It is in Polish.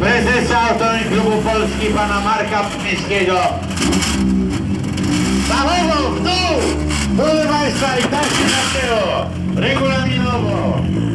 prezesa Autoklubu Polski pana Marka Pniewskiego. Zachową w dół! Proszę Państwa, i tak się na tył, regulaminowo.